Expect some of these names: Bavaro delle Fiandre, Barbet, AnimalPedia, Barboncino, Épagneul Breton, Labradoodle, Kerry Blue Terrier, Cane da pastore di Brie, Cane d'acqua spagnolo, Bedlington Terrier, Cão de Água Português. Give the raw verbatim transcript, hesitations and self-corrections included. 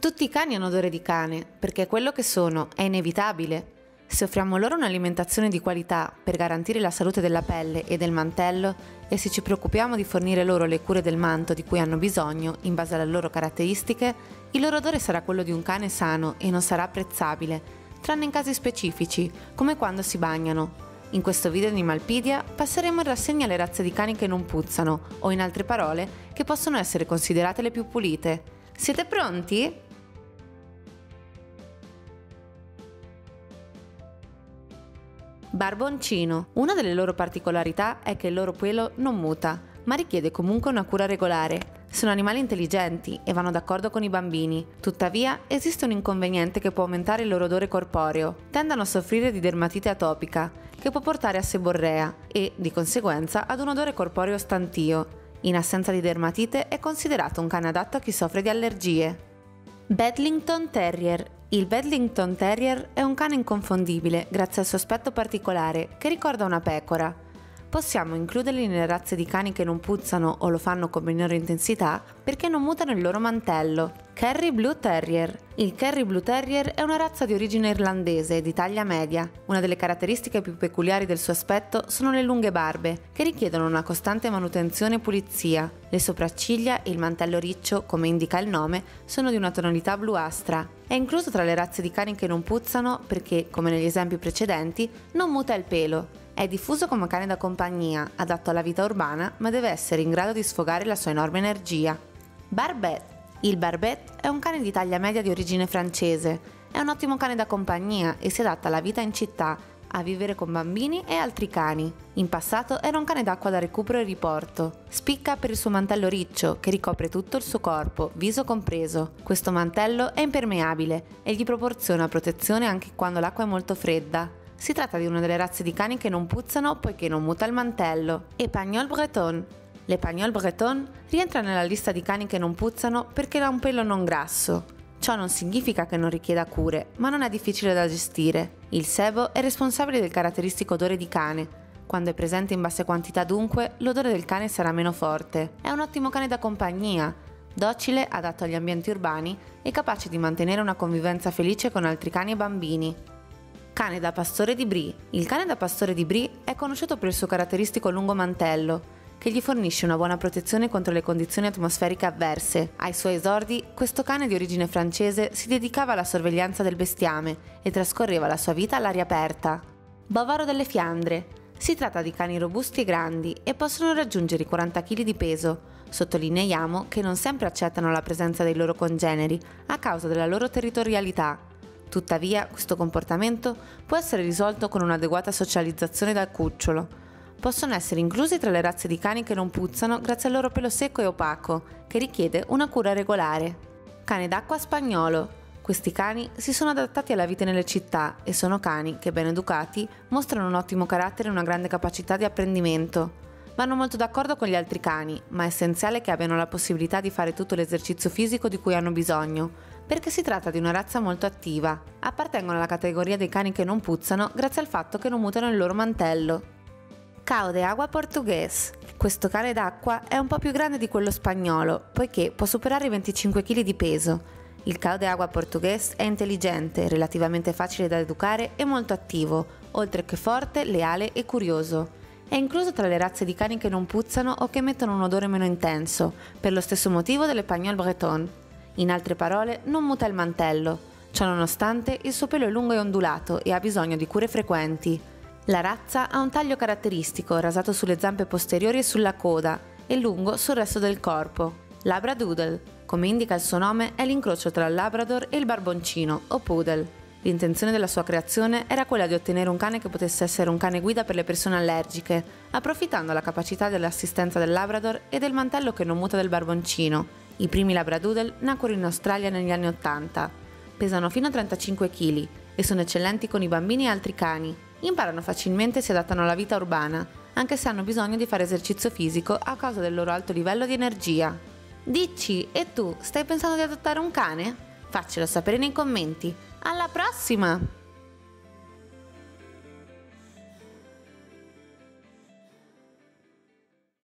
Tutti i cani hanno odore di cane, perché è quello che sono, è inevitabile. Se offriamo loro un'alimentazione di qualità per garantire la salute della pelle e del mantello, e se ci preoccupiamo di fornire loro le cure del manto di cui hanno bisogno in base alle loro caratteristiche, il loro odore sarà quello di un cane sano e non sarà apprezzabile, tranne in casi specifici, come quando si bagnano. In questo video di AnimalPedia passeremo in rassegna le razze di cani che non puzzano, o in altre parole, che possono essere considerate le più pulite. Siete pronti? Barboncino. Una delle loro particolarità è che il loro pelo non muta, ma richiede comunque una cura regolare. Sono animali intelligenti e vanno d'accordo con i bambini. Tuttavia, esiste un inconveniente che può aumentare il loro odore corporeo. Tendono a soffrire di dermatite atopica, che può portare a seborrea e, di conseguenza, ad un odore corporeo stantio. In assenza di dermatite è considerato un cane adatto a chi soffre di allergie. Bedlington Terrier. Il Bedlington Terrier è un cane inconfondibile grazie al suo aspetto particolare che ricorda una pecora. Possiamo includerli nelle razze di cani che non puzzano o lo fanno con minore intensità perché non mutano il loro mantello. Kerry Blue Terrier. Il Kerry Blue Terrier è una razza di origine irlandese di taglia media. Una delle caratteristiche più peculiari del suo aspetto sono le lunghe barbe, che richiedono una costante manutenzione e pulizia. Le sopracciglia e il mantello riccio, come indica il nome, sono di una tonalità bluastra. È incluso tra le razze di cani che non puzzano perché, come negli esempi precedenti, non muta il pelo. È diffuso come cane da compagnia, adatto alla vita urbana, ma deve essere in grado di sfogare la sua enorme energia. Barbet. Il Barbet è un cane di taglia media di origine francese. È un ottimo cane da compagnia e si adatta alla vita in città, a vivere con bambini e altri cani. In passato era un cane d'acqua da recupero e riporto. Spicca per il suo mantello riccio che ricopre tutto il suo corpo, viso compreso. Questo mantello è impermeabile e gli proporziona protezione anche quando l'acqua è molto fredda. Si tratta di una delle razze di cani che non puzzano poiché non muta il mantello. Épagneul Breton. L'Épagneul Breton rientra nella lista di cani che non puzzano perché ha un pelo non grasso. Ciò non significa che non richieda cure, ma non è difficile da gestire. Il sebo è responsabile del caratteristico odore di cane. Quando è presente in basse quantità dunque, l'odore del cane sarà meno forte. È un ottimo cane da compagnia, docile, adatto agli ambienti urbani e capace di mantenere una convivenza felice con altri cani e bambini. Cane da pastore di Brie. Il cane da pastore di Brie è conosciuto per il suo caratteristico lungo mantello, che gli fornisce una buona protezione contro le condizioni atmosferiche avverse. Ai suoi esordi, questo cane di origine francese si dedicava alla sorveglianza del bestiame e trascorreva la sua vita all'aria aperta. Bavaro delle Fiandre. Si tratta di cani robusti e grandi e possono raggiungere i quaranta chili di peso. Sottolineiamo che non sempre accettano la presenza dei loro congeneri a causa della loro territorialità. Tuttavia, questo comportamento può essere risolto con un'adeguata socializzazione dal cucciolo. Possono essere inclusi tra le razze di cani che non puzzano grazie al loro pelo secco e opaco, che richiede una cura regolare. Cane d'acqua spagnolo. Questi cani si sono adattati alla vita nelle città e sono cani che, ben educati, mostrano un ottimo carattere e una grande capacità di apprendimento. Vanno molto d'accordo con gli altri cani, ma è essenziale che abbiano la possibilità di fare tutto l'esercizio fisico di cui hanno bisogno, perché si tratta di una razza molto attiva. Appartengono alla categoria dei cani che non puzzano grazie al fatto che non mutano il loro mantello. Cão de Água Português. Questo cane d'acqua è un po' più grande di quello spagnolo, poiché può superare i venticinque chili di peso. Il Cão de Água Português è intelligente, relativamente facile da educare e molto attivo, oltre che forte, leale e curioso. È incluso tra le razze di cani che non puzzano o che emettono un odore meno intenso, per lo stesso motivo dell'Épagneul Breton. In altre parole, non muta il mantello. Ciononostante, il suo pelo è lungo e ondulato e ha bisogno di cure frequenti. La razza ha un taglio caratteristico, rasato sulle zampe posteriori e sulla coda, e lungo sul resto del corpo. Labradoodle, come indica il suo nome, è l'incrocio tra il Labrador e il Barboncino, o Poodle. L'intenzione della sua creazione era quella di ottenere un cane che potesse essere un cane guida per le persone allergiche, approfittando della capacità dell'assistenza del Labrador e del mantello che non muta del Barboncino. I primi Labradoodle nacquero in Australia negli anni Ottanta. Pesano fino a trentacinque chili e sono eccellenti con i bambini e altri cani. Imparano facilmente e si adattano alla vita urbana, anche se hanno bisogno di fare esercizio fisico a causa del loro alto livello di energia. Dici, e tu, stai pensando di adottare un cane? Faccelo sapere nei commenti. Alla prossima!